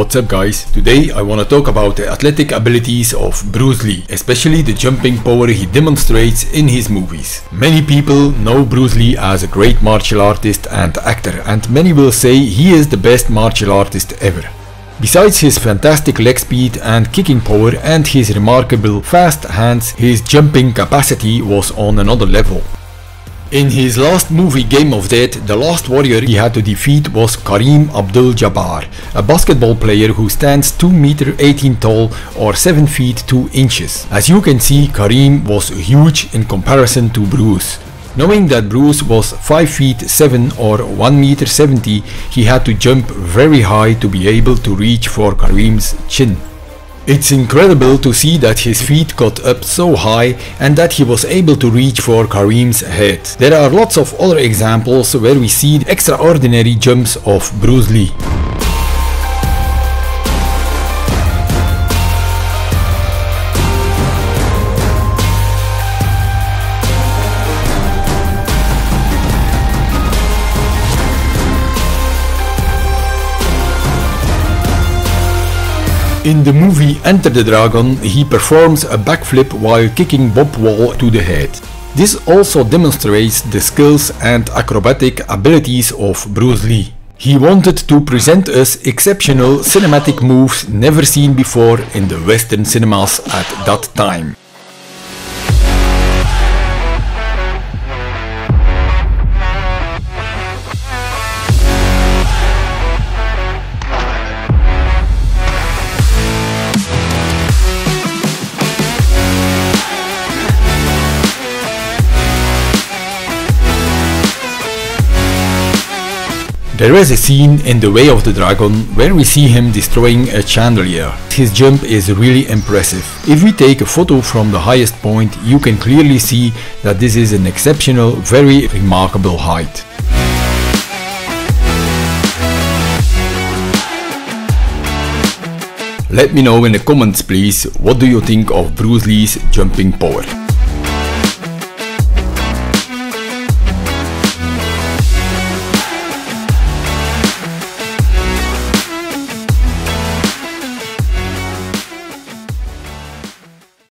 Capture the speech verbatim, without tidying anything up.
What's up guys, today I want to talk about the athletic abilities of Bruce Lee, especially the jumping power he demonstrates in his movies. Many people know Bruce Lee as a great martial artist and actor, and many will say he is the best martial artist ever. Besides his fantastic leg speed and kicking power and his remarkable fast hands, his jumping capacity was on another level. In his last movie Game of Death, the last warrior he had to defeat was Kareem Abdul-Jabbar, a basketball player who stands two meters eighteen tall or seven feet two inches. As you can see, Kareem was huge in comparison to Bruce. Knowing that Bruce was five feet seven or one meter seventy, he had to jump very high to be able to reach for Kareem's chin. It's incredible to see that his feet got up so high and that he was able to reach for Kareem's head. There are lots of other examples where we see extraordinary jumps of Bruce Lee. In the movie Enter the Dragon, he performs a backflip while kicking Bob Wall to the head. This also demonstrates the skills and acrobatic abilities of Bruce Lee. He wanted to present us exceptional cinematic moves never seen before in the Western cinemas at that time. There is a scene in The Way of the Dragon where we see him destroying a chandelier. His jump is really impressive. If we take a photo from the highest point, you can clearly see that this is an exceptional, very remarkable height. Let me know in the comments please, what do you think of Bruce Lee's jumping power?